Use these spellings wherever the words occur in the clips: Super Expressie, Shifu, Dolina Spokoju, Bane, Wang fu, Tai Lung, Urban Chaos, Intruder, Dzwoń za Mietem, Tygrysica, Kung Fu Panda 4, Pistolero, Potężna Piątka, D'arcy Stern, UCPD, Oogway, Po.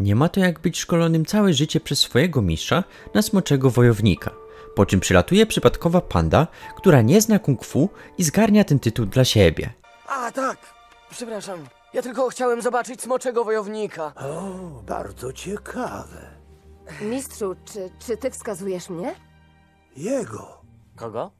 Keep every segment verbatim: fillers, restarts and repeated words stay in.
Nie ma to jak być szkolonym całe życie przez swojego mistrza na smoczego wojownika, po czym przylatuje przypadkowa panda, która nie zna kung fu i zgarnia ten tytuł dla siebie. A tak, przepraszam, ja tylko chciałem zobaczyć smoczego wojownika. O, bardzo ciekawe. Mistrzu, czy, czy ty wskazujesz mnie? Jego. Kogo?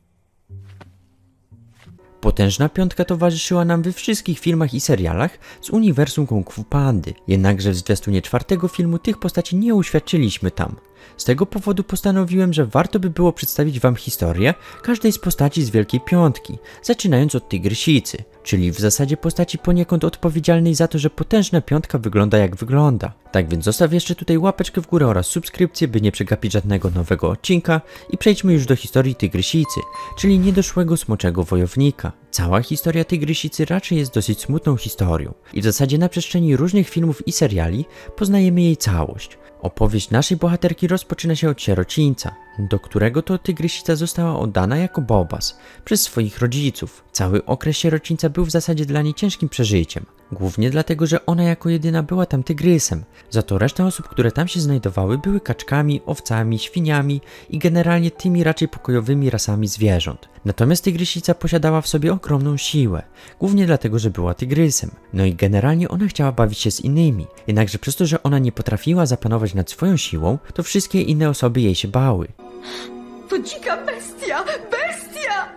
Potężna piątka towarzyszyła nam we wszystkich filmach i serialach z uniwersum Kung Fu Pandy, jednakże w zwiastunie czwartego filmu tych postaci nie uświadczyliśmy tam. Z tego powodu postanowiłem, że warto by było przedstawić wam historię każdej z postaci z Wielkiej Piątki, zaczynając od Tygrysicy, czyli w zasadzie postaci poniekąd odpowiedzialnej za to, że Potężna Piątka wygląda jak wygląda. Tak więc zostaw jeszcze tutaj łapeczkę w górę oraz subskrypcję, by nie przegapić żadnego nowego odcinka i przejdźmy już do historii Tygrysicy, czyli niedoszłego smoczego wojownika. Cała historia Tygrysicy raczej jest dosyć smutną historią i w zasadzie na przestrzeni różnych filmów i seriali poznajemy jej całość. Opowieść naszej bohaterki rozpoczyna się od sierocińca, do którego to Tygrysica została oddana jako bobas przez swoich rodziców. Cały okres sierocińca był w zasadzie dla niej ciężkim przeżyciem, głównie dlatego, że ona jako jedyna była tam tygrysem, za to reszta osób, które tam się znajdowały, były kaczkami, owcami, świniami i generalnie tymi raczej pokojowymi rasami zwierząt. Natomiast Tygrysica posiadała w sobie ogromną siłę, głównie dlatego, że była tygrysem, no i generalnie ona chciała bawić się z innymi, jednakże przez to, że ona nie potrafiła zapanować nad swoją siłą, to wszystkie inne osoby jej się bały. To dzika bestia! Bestia!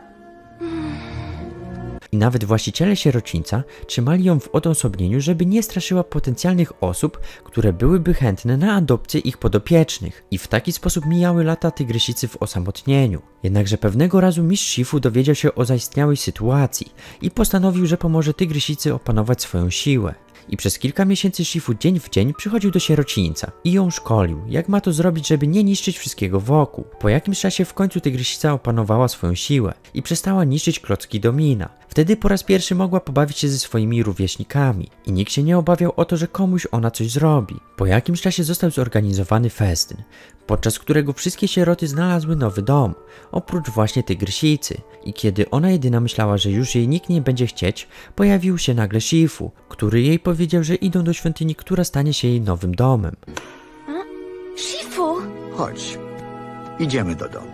I nawet właściciele sierocińca trzymali ją w odosobnieniu, żeby nie straszyła potencjalnych osób, które byłyby chętne na adopcję ich podopiecznych. I w taki sposób mijały lata Tygrysicy w osamotnieniu. Jednakże pewnego razu mistrz Shifu dowiedział się o zaistniałej sytuacji i postanowił, że pomoże Tygrysicy opanować swoją siłę. I przez kilka miesięcy Shifu dzień w dzień przychodził do sierocińca i ją szkolił, jak ma to zrobić, żeby nie niszczyć wszystkiego wokół. Po jakimś czasie w końcu Tygrysica opanowała swoją siłę i przestała niszczyć klocki domina. Wtedy po raz pierwszy mogła pobawić się ze swoimi rówieśnikami i nikt się nie obawiał o to, że komuś ona coś zrobi. Po jakimś czasie został zorganizowany festyn, podczas którego wszystkie sieroty znalazły nowy dom, oprócz właśnie Tygrysicy. I kiedy ona jedyna myślała, że już jej nikt nie będzie chcieć, pojawił się nagle Shifu, który jej powiedział, że idą do świątyni, która stanie się jej nowym domem. Shifu! Chodź, idziemy do domu.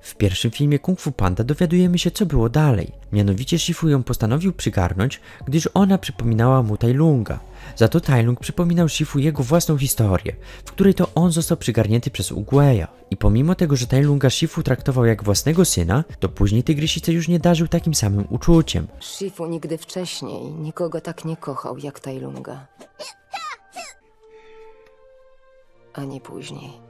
W pierwszym filmie Kung Fu Panda dowiadujemy się, co było dalej. Mianowicie Shifu ją postanowił przygarnąć, gdyż ona przypominała mu Tai Lunga. Za to Tai Lung przypominał Shifu jego własną historię, w której to on został przygarnięty przez Oogwaya. I pomimo tego, że Tai Lunga Shifu traktował jak własnego syna, to później Tygrysica już nie darzył takim samym uczuciem. Shifu nigdy wcześniej nikogo tak nie kochał jak Tai Lunga. Ani później.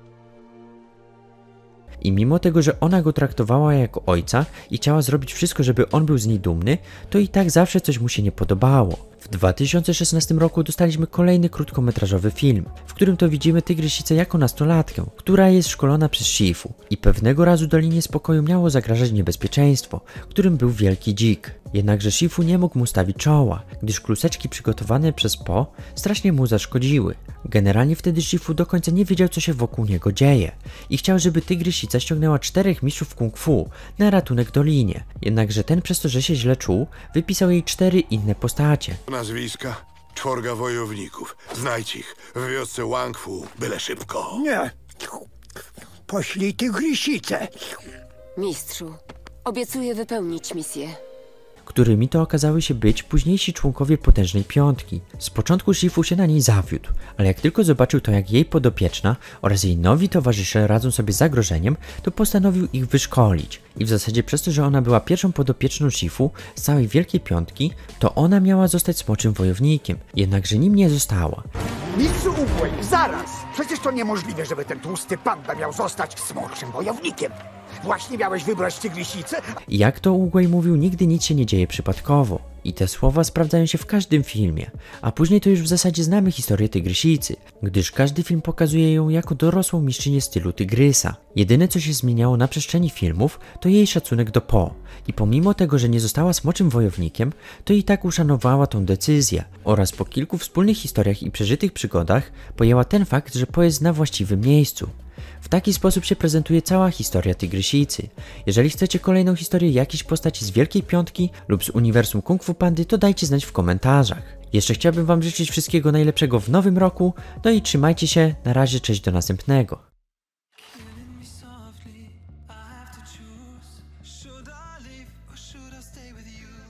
I mimo tego, że ona go traktowała jako ojca i chciała zrobić wszystko, żeby on był z niej dumny, to i tak zawsze coś mu się nie podobało. W dwa tysiące szesnastym roku dostaliśmy kolejny krótkometrażowy film, w którym to widzimy Tygrysicę jako nastolatkę, która jest szkolona przez Shifu. I pewnego razu Dolinie Spokoju miało zagrażać niebezpieczeństwo, którym był wielki dzik. Jednakże Shifu nie mógł mu stawić czoła, gdyż kluseczki przygotowane przez Po strasznie mu zaszkodziły. Generalnie wtedy Shifu do końca nie wiedział, co się wokół niego dzieje i chciał, żeby Tygrysica ściągnęła czterech mistrzów kung fu na ratunek Dolinie. Jednakże ten, przez to, że się źle czuł, wypisał jej cztery inne postacie. Nazwiska? Czworga wojowników. Znajdź ich w wiosce Wang Fu, byle szybko. Nie. Poślij Tygrysicę. Mistrzu, obiecuję wypełnić misję. Którymi to okazały się być późniejsi członkowie Potężnej Piątki. Z początku Shifu się na niej zawiódł, ale jak tylko zobaczył to, jak jej podopieczna oraz jej nowi towarzysze radzą sobie z zagrożeniem, to postanowił ich wyszkolić. I w zasadzie przez to, że ona była pierwszą podopieczną Shifu z całej Wielkiej Piątki, to ona miała zostać smoczym wojownikiem, jednakże nim nie została. Mistrzu Oogway, zaraz! Przecież to niemożliwe, żeby ten tłusty panda miał zostać smoczym wojownikiem! Właśnie miałeś wybrać Tygrysicę? Jak to Oogway mówił, nigdy nic się nie dzieje przypadkowo. I te słowa sprawdzają się w każdym filmie, a później to już w zasadzie znamy historię Tygrysicy, gdyż każdy film pokazuje ją jako dorosłą mistrzynię stylu tygrysa. Jedyne, co się zmieniało na przestrzeni filmów, to jej szacunek do Po i pomimo tego, że nie została smoczym wojownikiem, to i tak uszanowała tą decyzję oraz po kilku wspólnych historiach i przeżytych przygodach pojęła ten fakt, że Po jest na właściwym miejscu. W taki sposób się prezentuje cała historia Tygrysicy. Jeżeli chcecie kolejną historię jakiejś postaci z Wielkiej Piątki lub z uniwersum Kung Fu Pandy, to dajcie znać w komentarzach. Jeszcze chciałbym wam życzyć wszystkiego najlepszego w nowym roku, no i trzymajcie się, na razie, cześć, do następnego. Should I leave or should I stay with you?